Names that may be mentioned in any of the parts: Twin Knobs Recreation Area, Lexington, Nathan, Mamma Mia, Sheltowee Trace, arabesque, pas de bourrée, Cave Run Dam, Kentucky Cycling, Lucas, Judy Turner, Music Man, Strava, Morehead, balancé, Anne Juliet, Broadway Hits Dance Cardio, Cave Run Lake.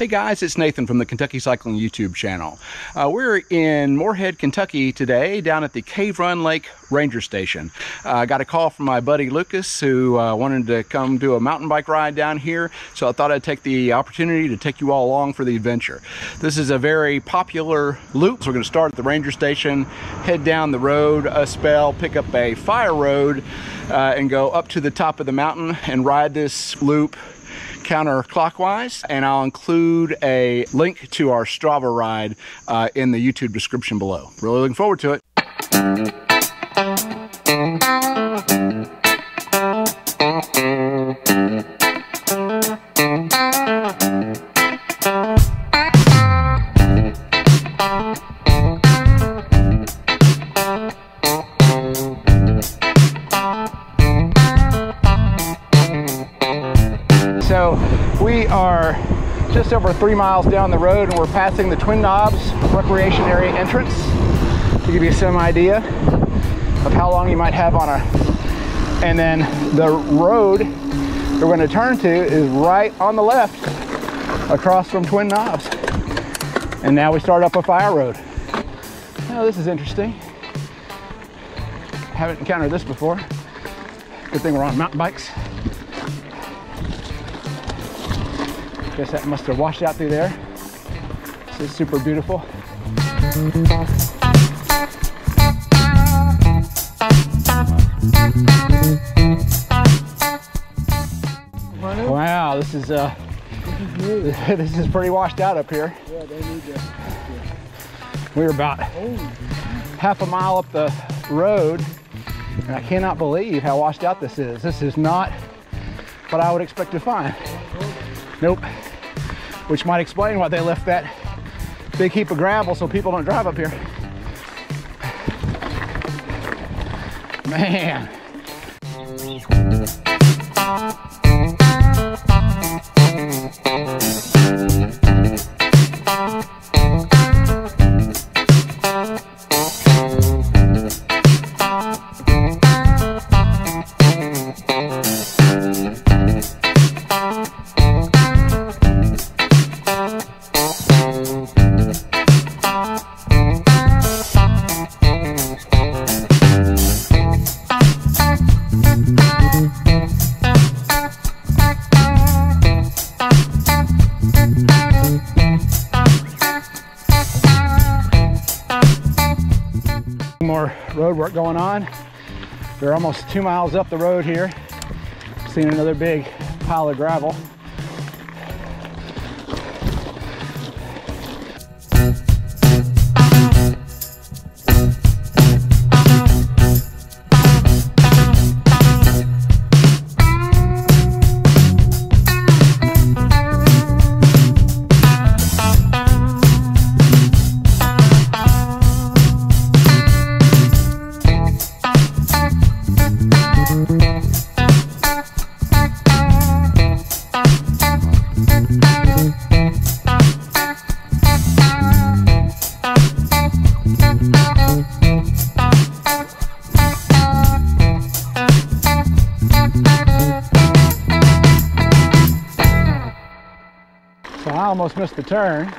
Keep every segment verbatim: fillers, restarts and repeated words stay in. Hey guys, it's Nathan from the Kentucky Cycling YouTube channel. Uh, we're in Morehead, Kentucky today, down at the Cave Run Lake Ranger Station. I uh, got a call from my buddy Lucas who uh, wanted to come do a mountain bike ride down here, so I thought I'd take the opportunity to take you all along for the adventure. This is a very popular loop, so we're going to start at the Ranger Station, head down the road a spell, pick up a fire road, uh, and go up to the top of the mountain and ride this loop counterclockwise, and I'll include a link to our Strava ride uh, in the YouTube description below. Really looking forward to it. We are just over three miles down the road and we're passing the Twin Knobs Recreation Area entrance, to give you some idea of how long you might have on a... And then the road that we're going to turn to is right on the left across from Twin Knobs. And now we start up a fire road. Now this is interesting. Haven't encountered this before. Good thing we're on mountain bikes. Guess that must have washed out through there. This is super beautiful. Wow, this is uh, this is pretty washed out up here. We were about half a mile up the road, and I cannot believe how washed out this is. This is not what I would expect to find. Nope. Which might explain why they left that big heap of gravel so people don't drive up here. Man. More road work going on. We're almost two miles up the road here. Seen another big pile of gravel. Almost missed the turn.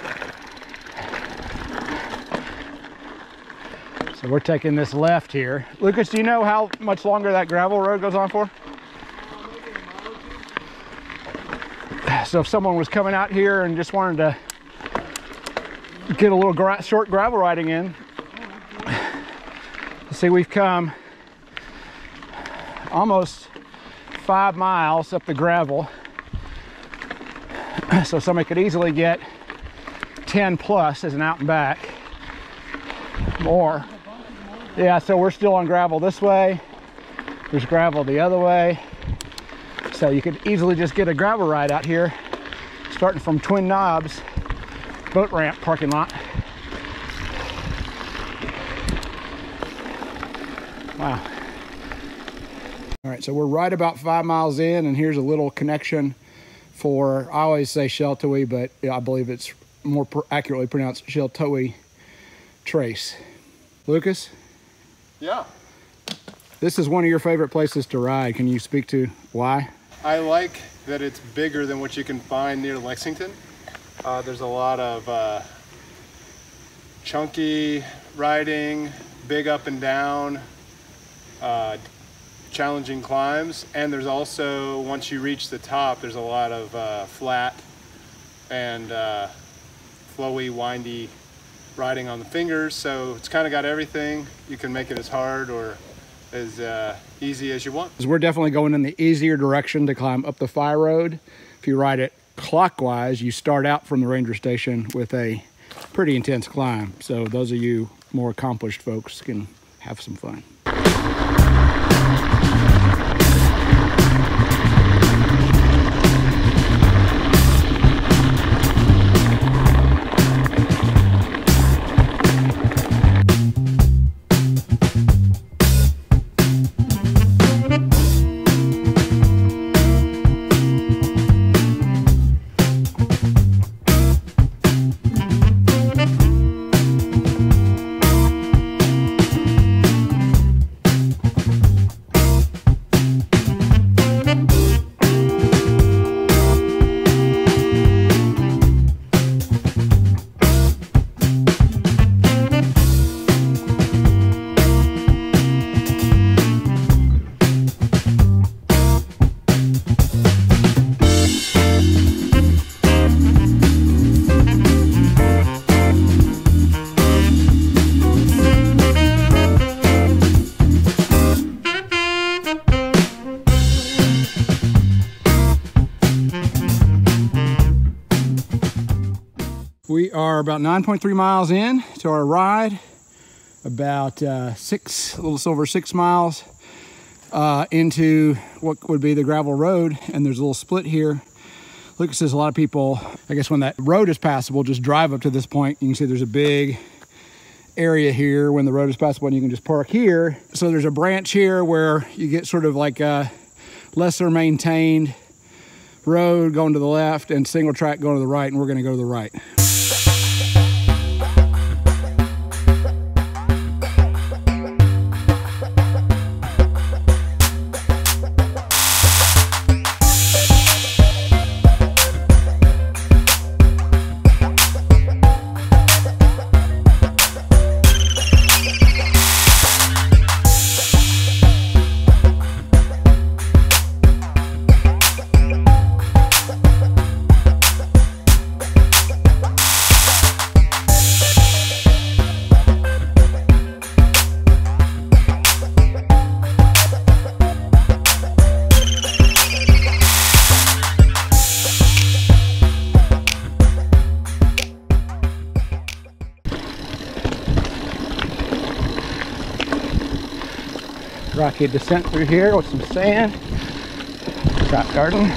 So we're taking this left here. Lucas, do you know how much longer that gravel road goes on for? So if someone was coming out here and just wanted to get a little gra short gravel riding in, see, we've come almost five miles up the gravel. So somebody could easily get ten plus as an out and back. More. Yeah, so we're still on gravel this way. There's gravel the other way. So you could easily just get a gravel ride out here, starting from Twin Knobs boat ramp parking lot. Wow. All right, so we're right about five miles in, and here's a little connection for, I always say Sheltowee, but I believe it's more accurately pronounced Sheltowee Trace. Lucas? Yeah? This is one of your favorite places to ride. Can you speak to why? I like that it's bigger than what you can find near Lexington. Uh, there's a lot of uh, chunky riding, big up and down, uh, challenging climbs, and there's also, once you reach the top, there's a lot of uh, flat and uh, flowy, windy riding on the fingers. So it's kind of got everything. You can make it as hard or as uh, easy as you want. We're definitely going in the easier direction to climb up the fire road. If you ride it clockwise, you start out from the ranger station with a pretty intense climb. So those of you more accomplished folks can have some fun. We are about nine point three miles in to our ride, about uh, six, a little over six miles uh, into what would be the gravel road, and there's a little split here. Lucas says a lot of people, I guess when that road is passable, just drive up to this point. You can see there's a big area here when the road is passable, and you can just park here. So there's a branch here where you get sort of like a lesser maintained road going to the left and single track going to the right, and we're going to go to the right. Rocky descent through here with some sand, rock garden.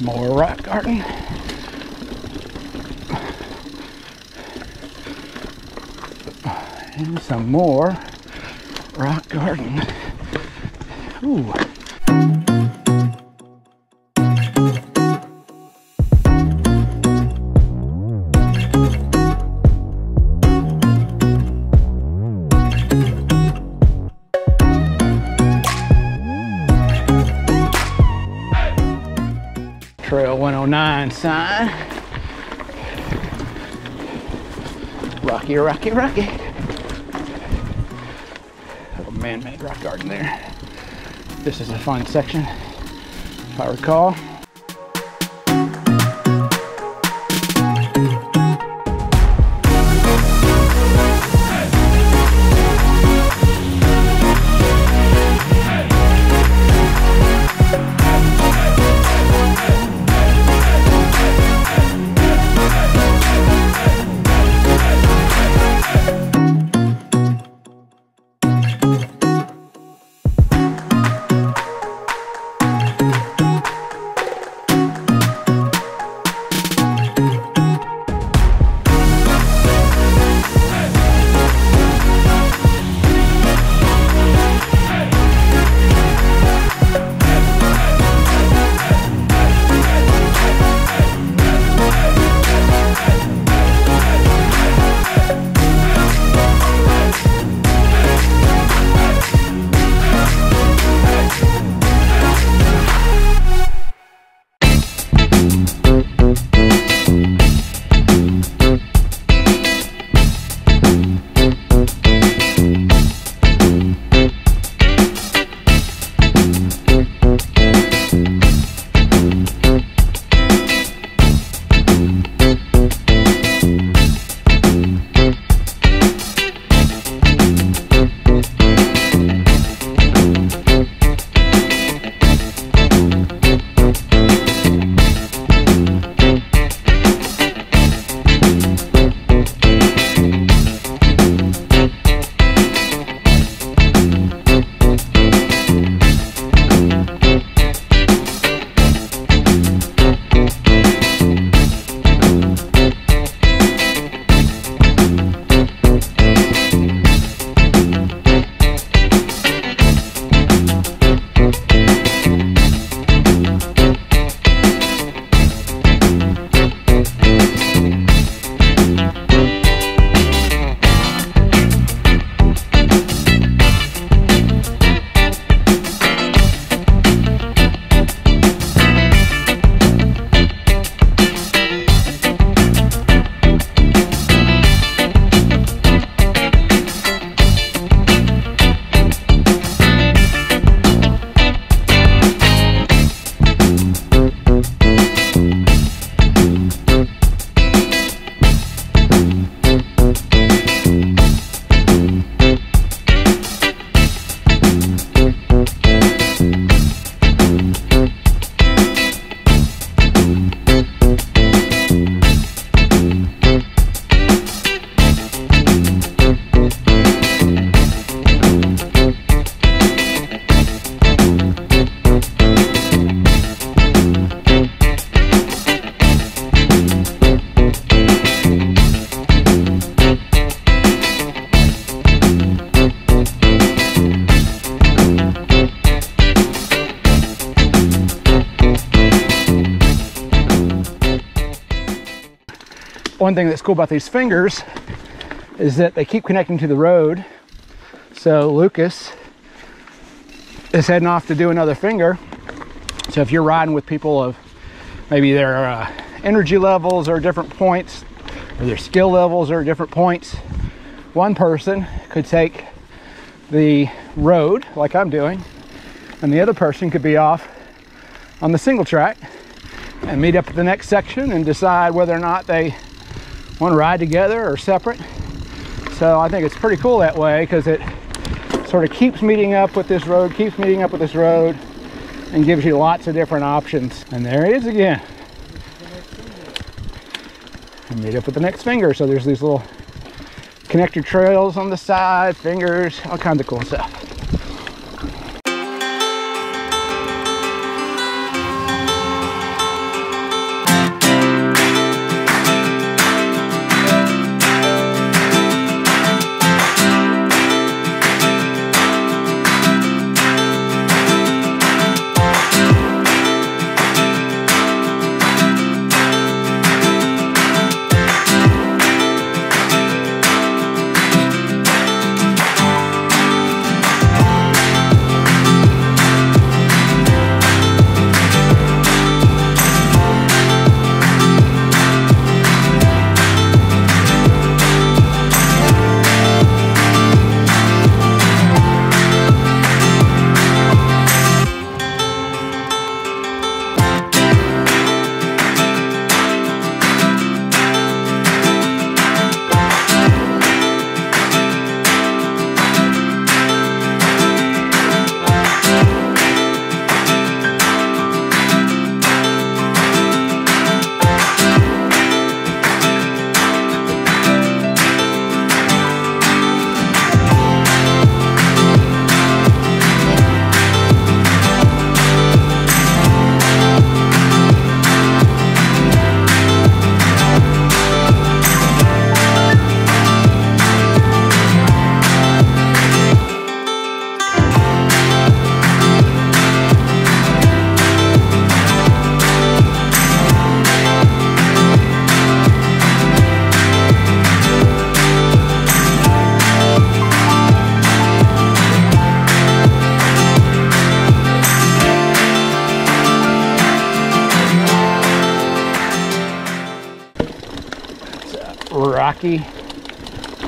More rock garden. And some more rock garden. Ooh. Trail one oh nine sign. Rocky, rocky, rocky. Little man-made rock garden there. This is a fun section, if I recall. one thing that's cool about these fingers is that they keep connecting to the road. So Lucas is heading off to do another finger. So if you're riding with people of maybe their uh, energy levels are different points, or their skill levels are different points, one person could take the road like I'm doing, and the other person could be off on the single track and meet up at the next section and decide whether or not they want to ride together or separate. So I think it's pretty cool that way, because it sort of keeps meeting up with this road, keeps meeting up with this road, and gives you lots of different options. And there he is again. And meet up with the next finger. So there's these little connector trails on the side, fingers, all kinds of cool stuff.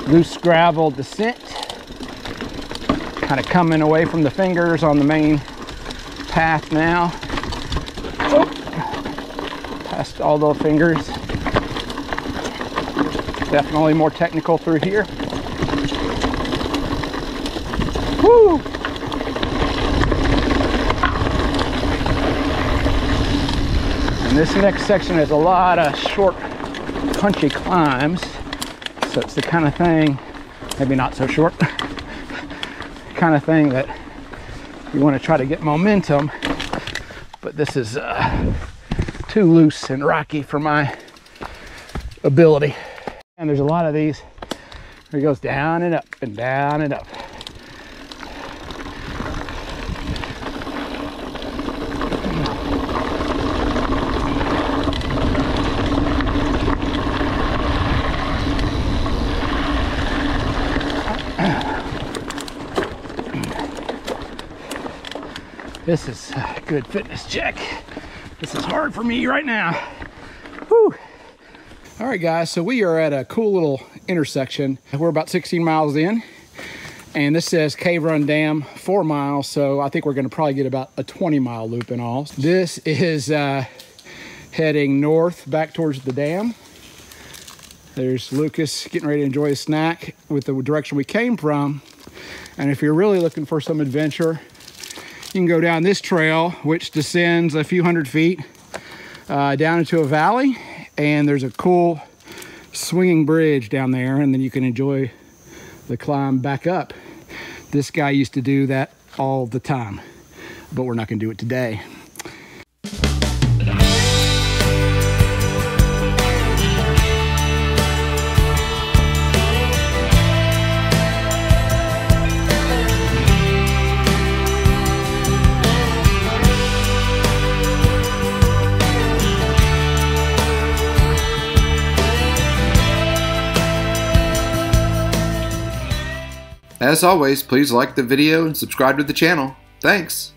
Loose gravel descent, kind of coming away from the fingers on the main path now. Oh, past all those fingers. Definitely more technical through here. Woo! And this next section has a lot of short, punchy climbs. So it's the kind of thing, maybe not so short, kind of thing that you want to try to get momentum, but this is uh, too loose and rocky for my ability. And there's a lot of these where it goes down and up and down and up. This is a good fitness check. This is hard for me right now. Whew. All right, guys, so we are at a cool little intersection. We're about sixteen miles in, and this says Cave Run Dam, four miles, so I think we're gonna probably get about a twenty mile loop in all. This is uh, heading north back towards the dam. There's Lucas getting ready to enjoy his snack with the direction we came from. And if you're really looking for some adventure, you can go down this trail, which descends a few hundred feet uh, down into a valley, and there's a cool swinging bridge down there, and then you can enjoy the climb back up. This guy used to do that all the time, but we're not gonna do it today. As always, please like the video and subscribe to the channel. Thanks!